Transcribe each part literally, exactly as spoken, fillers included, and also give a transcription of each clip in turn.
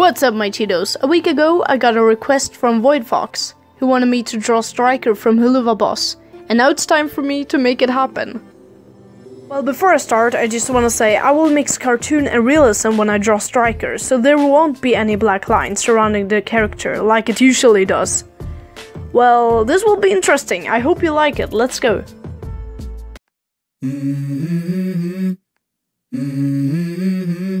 What's up, my Cheetos? A week ago I got a request from Voidfox, who wanted me to draw Striker from Helluva Boss, and now it's time for me to make it happen. Well, before I start, I just want to say I will mix cartoon and realism when I draw Striker, so there won't be any black lines surrounding the character like it usually does. Well, this will be interesting. I hope you like it. Let's go. Mm-hmm. Mm-hmm.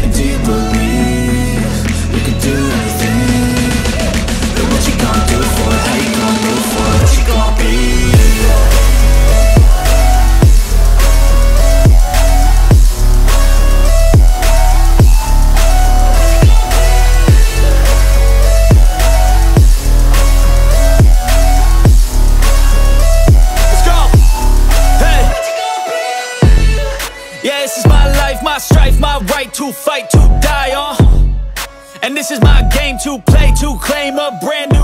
And do you believe you can do anything? But what you gonna do for it? How you gonna move for it? What you gonna be? Let's go! Hey! What you gonna be? Yeah, this is my life, my strife, my right to fight, to die, uh And this is my game to play, to claim a brand new